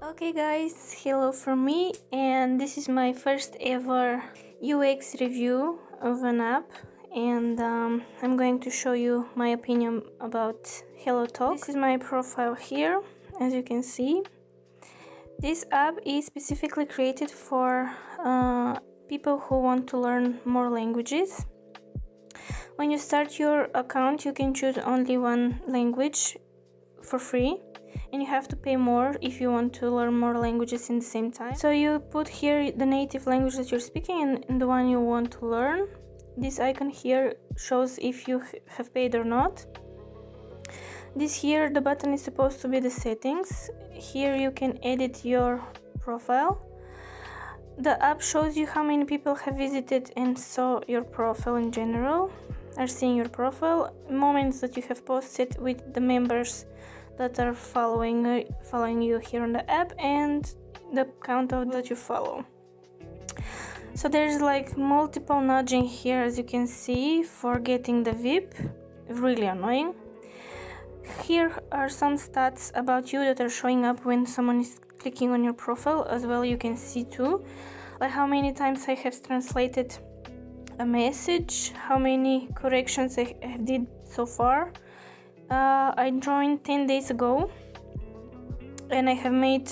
Okay guys, hello from me, and this is my first ever UX review of an app, and I'm going to show you my opinion about HelloTalk. This is my profile here, as you can see. This app is specifically created for people who want to learn more languages. When you start your account, you can choose only one language for free, and you have to pay more if you want to learn more languages in the same time. So you put here the native language that you're speaking and the one you want to learn. This icon here shows if you have paid or not. This here, the button is supposed to be the settings. Here you can edit your profile. The app shows you how many people have visited and saw your profile in general, are seeing your profile, moments that you have posted with the members that are following you here on the app, and the count of that you follow. So there's like multiple nudging here, as you can see, for getting the VIP, really annoying. Here are some stats about you that are showing up when someone is clicking on your profile as well. You can see too, like how many times I have translated a message, how many corrections I did so far. I joined 10 days ago and I have made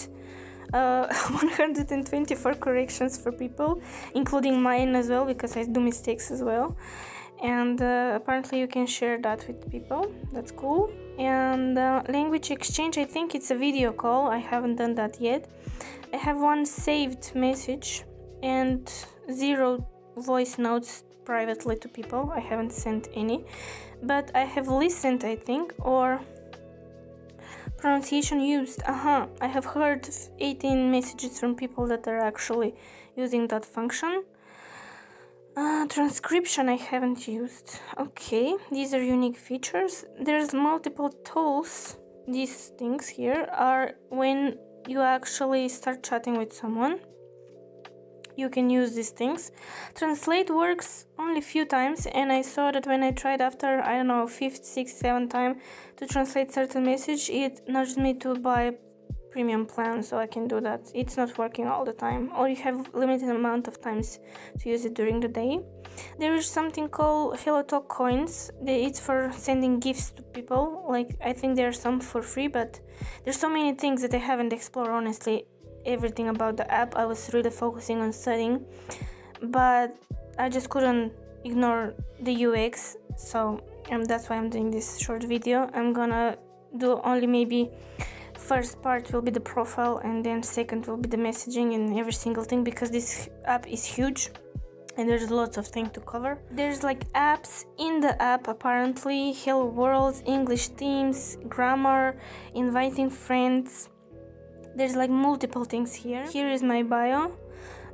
124 corrections for people, including mine as well, because I do mistakes as well. And apparently you can share that with people, that's cool. And language exchange, I think it's a video call, I haven't done that yet. I have one saved message and 0 voice notes privately to people. I haven't sent any, but I have listened, I think, or pronunciation used. I have heard 18 messages from people that are actually using that function. Transcription I haven't used. Okay, these are unique features. There's multiple tools. These things here are when you actually start chatting with someone. You can use these things. Translate works only a few times, and I saw that when I tried after, I don't know, 5th, 6th, 7th time to translate certain message, it nudged me to buy premium plan, so I can do that. It's not working all the time, or you have limited amount of times to use it during the day. There is something called HelloTalk coins. It's for sending gifts to people. Like, I think there are some for free, but there's so many things that I haven't explored, honestly. Everything about the app, I was really focusing on studying, but I just couldn't ignore the UX, so that's why I'm doing this short video. I'm gonna do only maybe first part will be the profile, and then second will be the messaging and every single thing, because this app is huge and there's lots of things to cover. There's like apps in the app, apparently Hello World, English themes, grammar, inviting friends. There's like multiple things here. Here is my bio.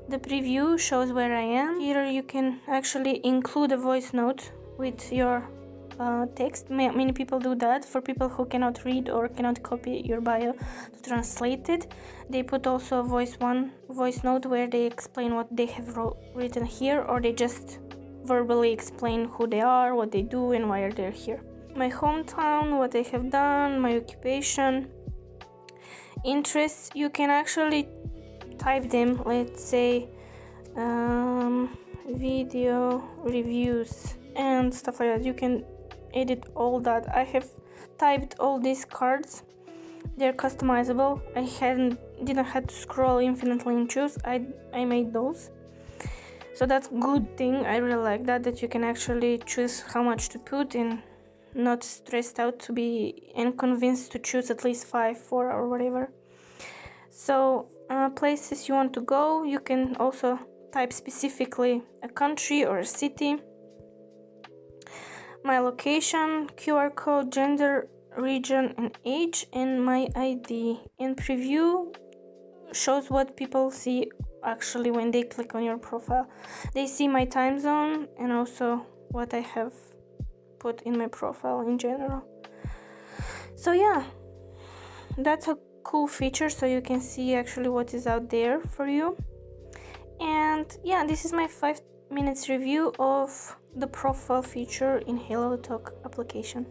The preview shows where I am. Here you can actually include a voice note with your text. Many people do that. For people who cannot read or cannot copy your bio to translate it, they put also a voice note where they explain what they have written here, or they just verbally explain who they are, what they do, and why they're here. My hometown, what I have done, my occupation, interests. You can actually type them, let's say video reviews and stuff like that. You can edit all that. I have typed all these cards. They're customizable. I didn't have to scroll infinitely and choose. I made those, so that's good thing. I really like that you can actually choose how much to put in, not stressed out to be and convinced to choose at least 5, 4 or whatever. So places you want to go, you can also type specifically a country or a city. My location, QR code, gender, region and age, and my ID. And preview shows what people see actually when they click on your profile. They see my time zone and also what I have put in my profile in general. So yeah, that's a cool feature, so you can see actually what is out there for you. And yeah, this is my 5 minutes review of the profile feature in HelloTalk application.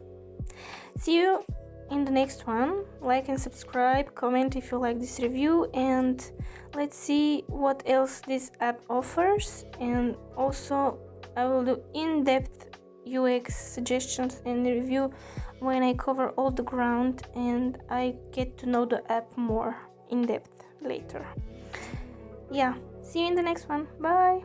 See you in the next one. Like and subscribe, comment if you like this review, and let's see what else this app offers. And also I will do in-depth UX suggestions and review when I cover all the ground and I get to know the app more in depth later. Yeah, see you in the next one. Bye.